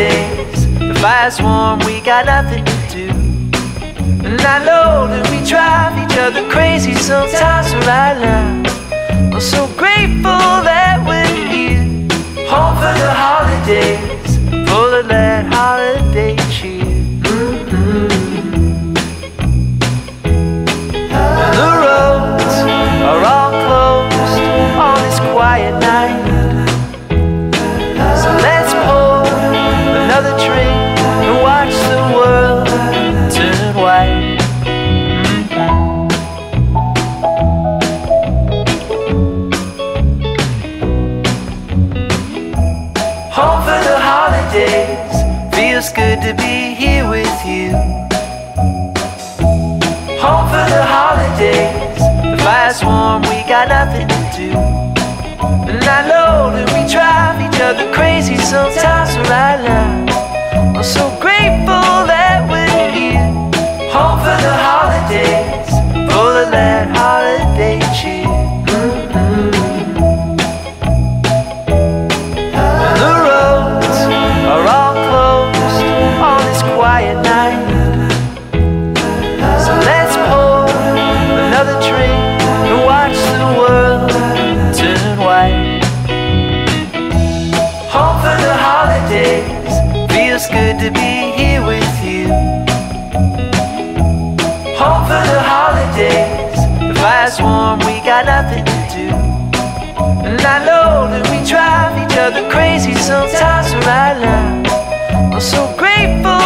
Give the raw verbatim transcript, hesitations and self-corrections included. days. The fire's warm, we got nothing to do. And I know that we drive each other crazy sometimes, but right now I'm so grateful that we're here. Home for the holidays, full of that holiday cheer. Mm-hmm. The roads are all closed on this quiet night, so let's pour another drink and watch the world turn white. Home for the holidays, feels good to be here with you. Home for the holidays, the fire's warm, we got nothing to do. And I know that we drive each other crazy sometimes, but right now I'm so grateful that we're here. Home for the holidays, full of that holiday cheer. Quiet night, so let's pour another drink and watch the world turn white. Home for the holidays, feels good to be here with you. Home for the holidays, the fire's warm, we got nothing to do. And I know that we drive each other crazy sometimes, but right now I'm so grateful